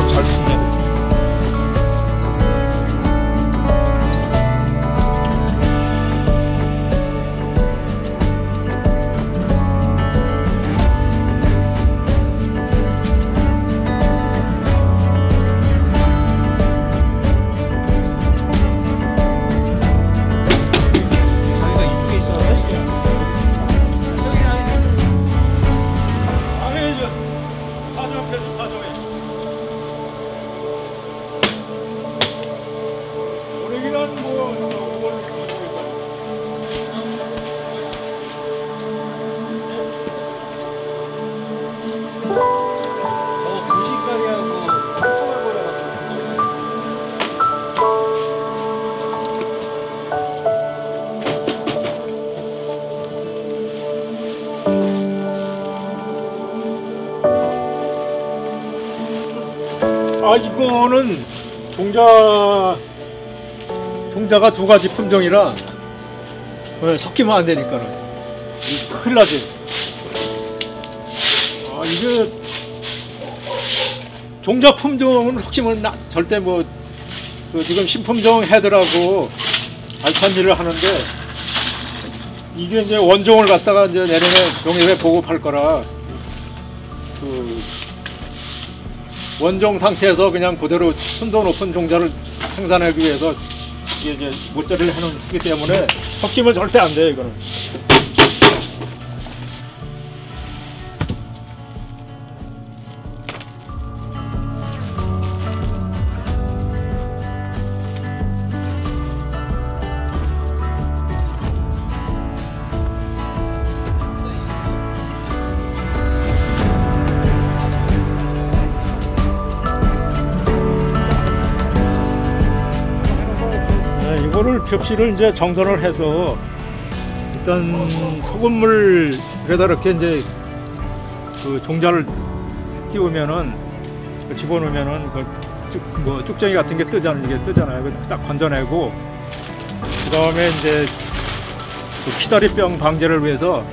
뭐 잘 쓰네. 아, 이거는 종자가 두 가지 품종이라 섞이면 안 되니까 큰일 나지. 아, 이게 종자 품종은 섞이면 절대 뭐 지금 신품종 해들하고 알찬미를 하는데, 이게 이제 원종을 갖다가 이제 내년에 농협에 보급할 거라 원종 상태에서 그냥 그대로 순도 높은 종자를 생산하기 위해서 이제 모짜리를 해놓은 수기 때문에 섞이면 절대 안 돼요, 이거는. 이거를 벽실을 이제 정선을 해서 일단 소금물에다 이렇게 이제 그 종자를 띄우면은 집어넣으면은 뭐 쭉정이 같은 게 뜨잖아요. 그걸 딱 건져내고, 그 다음에 이제 그 키다리병 방제를 위해서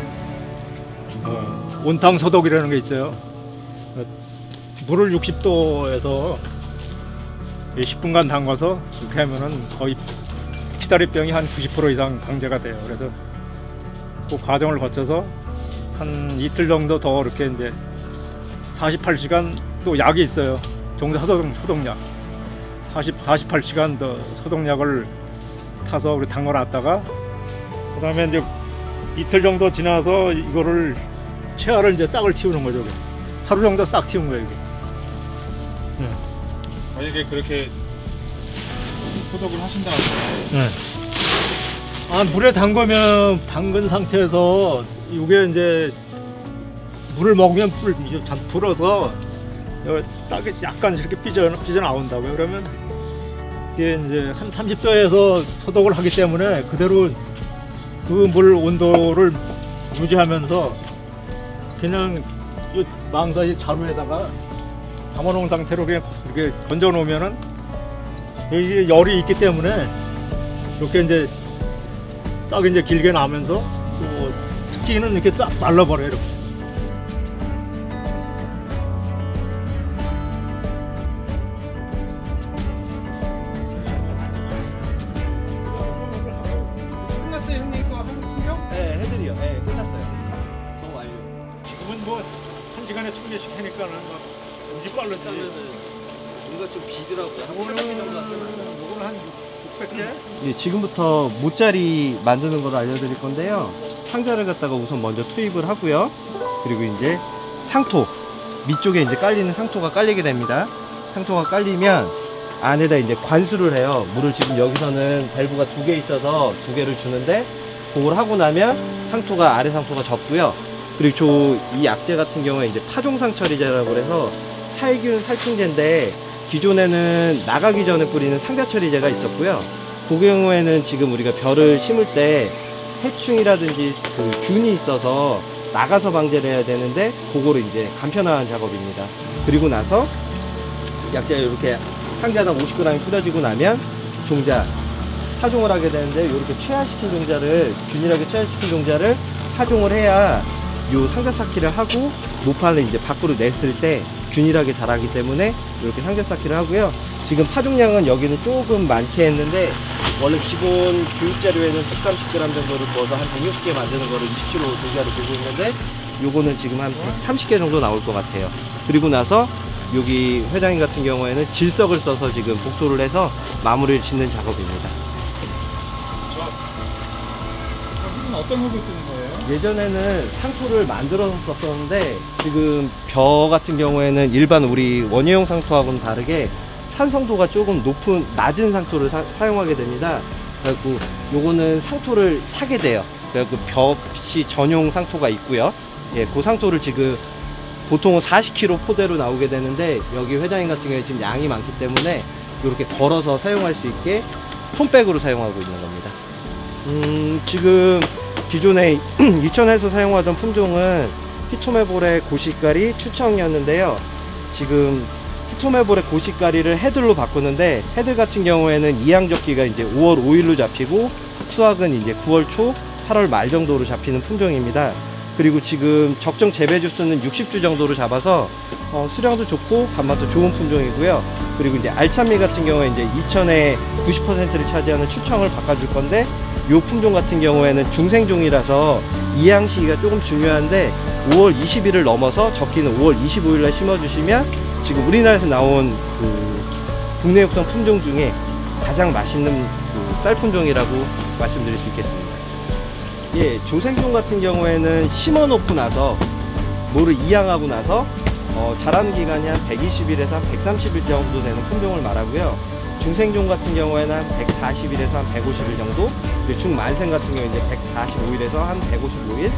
온탕 소독이라는 게 있어요. 물을 60도에서 10분간 담가서 이렇게 하면은 거의 키다리병이 한 90% 이상 방제가 돼요. 그래서 그 과정을 거쳐서 한 이틀 정도 더 이렇게 이제 48시간, 또 약이 있어요. 종자 소독약 48시간 더 소독약을 타서 우리 담가놨다가, 그 다음에 이제 이틀 정도 지나서 이거를 채알을 이제 싹을 틔우는 거죠. 하루 정도 싹 틔운 거예요, 이게. 네. 만약에 그렇게 소독을 하신다면, 네. 아, 물에 담근 상태에서 이게 이제 물을 먹으면 잔뜩 불어서 약간 이렇게 삐져 나온다고요. 그러면 이게 이제 한 30도에서 소독을 하기 때문에 그대로 그 물 온도를 유지하면서 그냥 이 망사의 자루에다가 담아놓은 상태로 그냥 이렇게 건져 놓으면은 이게 열이 있기 때문에 이렇게 이제 딱 이제 길게 나면서 또 습기는 이렇게 쫙 말라버려요, 이렇게. 끝났어요, 형님 거 하는 거요? 네, 해들이요. 네, 끝났어요. 더 완료. 지금은 뭐 한 시간에 1000개씩 하니까는 뭐. 이빨로 짜면은 우리가 좀 비더라고요. 요거는 한 600개? 예, 지금부터 모짜리 만드는 걸 알려드릴 건데요. 상자를 갖다가 우선 먼저 투입을 하고요. 그리고 이제 상토 밑쪽에 이제 깔리는 상토가 깔리게 됩니다. 상토가 깔리면 안에다 이제 관수를 해요. 물을 지금 여기서는 밸브가 2개 있어서 2개를 주는데, 그걸 하고 나면 상토가 아래 상토가 젖고요. 그리고 이 약재 같은 경우에 이제 파종상 처리제라고 해서 살균 살충제인데, 기존에는 나가기 전에 뿌리는 상자 처리제가 있었고요. 그 경우에는 지금 우리가 벼를 심을 때 해충이라든지 그 균이 있어서 나가서 방제를 해야 되는데, 그거를 이제 간편화한 작업입니다. 그리고 나서 약재 이렇게 상자당 50g이 뿌려지고 나면 종자 파종을 하게 되는데, 이렇게 최하시킨 종자를 균일하게 최하시킨 종자를 파종을 해야 요 상자 쌓기를 하고 노판을 이제 밖으로 냈을 때 균일하게 자라기 때문에 이렇게 상대쌓기를 하고요. 지금 파종량은 여기는 조금 많게 했는데 원래 기본 교육자료에는 130g 정도를 부어서 한 160개 만드는 거를 20kg 도시화로 들고 있는데 요거는 지금 한 130개 정도 나올 것 같아요. 그리고 나서 여기 회장님 같은 경우에는 질석을 써서 지금 복도를 해서 마무리를 짓는 작업입니다. 흙은 어떤 흙을 쓰는 거예요? 예전에는 상토를 만들어서 썼었는데 지금 벼 같은 경우에는 일반 우리 원예용 상토하고는 다르게 산성도가 조금 낮은 상토를 사용하게 됩니다. 그래갖고 요거는 상토를 사게 돼요. 그래갖고 벼씨 전용 상토가 있고요. 예, 그 상토를 지금 보통은 40kg 포대로 나오게 되는데 여기 회장님 같은 경우에 지금 양이 많기 때문에 이렇게 걸어서 사용할 수 있게 톤백으로 사용하고 있는 겁니다. 지금 기존에 이천에서 사용하던 품종은 히토메볼의 고시가리 추청이었는데요. 지금 히토메볼의 고시가리를 해들로 바꾸는데 해들 같은 경우에는 이항적기가 이제 5월 5일로 잡히고 수확은 이제 9월 초, 8월 말 정도로 잡히는 품종입니다. 그리고 지금 적정 재배 주수는 60주 정도로 잡아서 수량도 좋고 밥맛도 좋은 품종이고요. 그리고 이제 알찬미 같은 경우에 이제 2000에 90%를 차지하는 추청을 바꿔줄 건데 이 품종 같은 경우에는 중생종이라서 이양 시기가 조금 중요한데 5월 20일을 넘어서 적기는 5월 25일날 심어주시면 지금 우리나라에서 나온 국내 육성 품종 중에 가장 맛있는 쌀 품종이라고 말씀드릴 수 있겠습니다. 예, 중생종 같은 경우에는 심어놓고 나서 모를 이양하고 나서 자라는 기간이 한 120일에서 한 130일 정도 되는 품종을 말하고요. 중생종 같은 경우에는 한 140일에서 한 150일 정도, 중만생 같은 경우에는 이제 145일에서 한 155일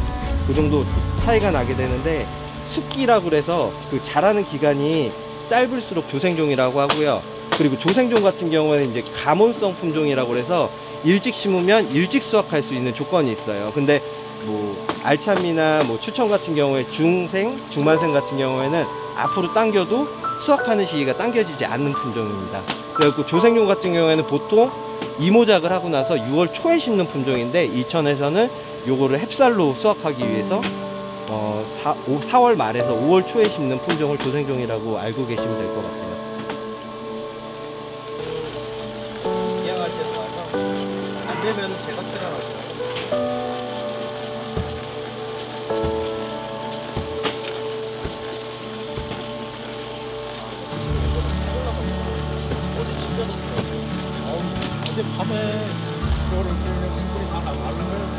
그 정도 차이가 나게 되는데 숙기라고 해서 그 자라는 기간이 짧을수록 조생종이라고 하고요. 그리고 조생종 같은 경우에는 이제 가몬성 품종이라고 해서 일찍 심으면 일찍 수확할 수 있는 조건이 있어요. 근데 뭐 알찬미나 뭐 추천 같은 경우에 중생, 중만생 같은 경우에는 앞으로 당겨도 수확하는 시기가 당겨지지 않는 품종입니다. 그리고 조생종 같은 경우에는 보통 이모작을 하고 나서 6월 초에 심는 품종인데 이천에서는 요거를 햅쌀로 수확하기 위해서 4월 말에서 5월 초에 심는 품종을 조생종이라고 알고 계시면 될 것 같아요. 되면 제가 틀어놨어요. 어제 진짜 덥더라고요. 어제 밤에 그거를 들려서 물이 다 나가는 거예요.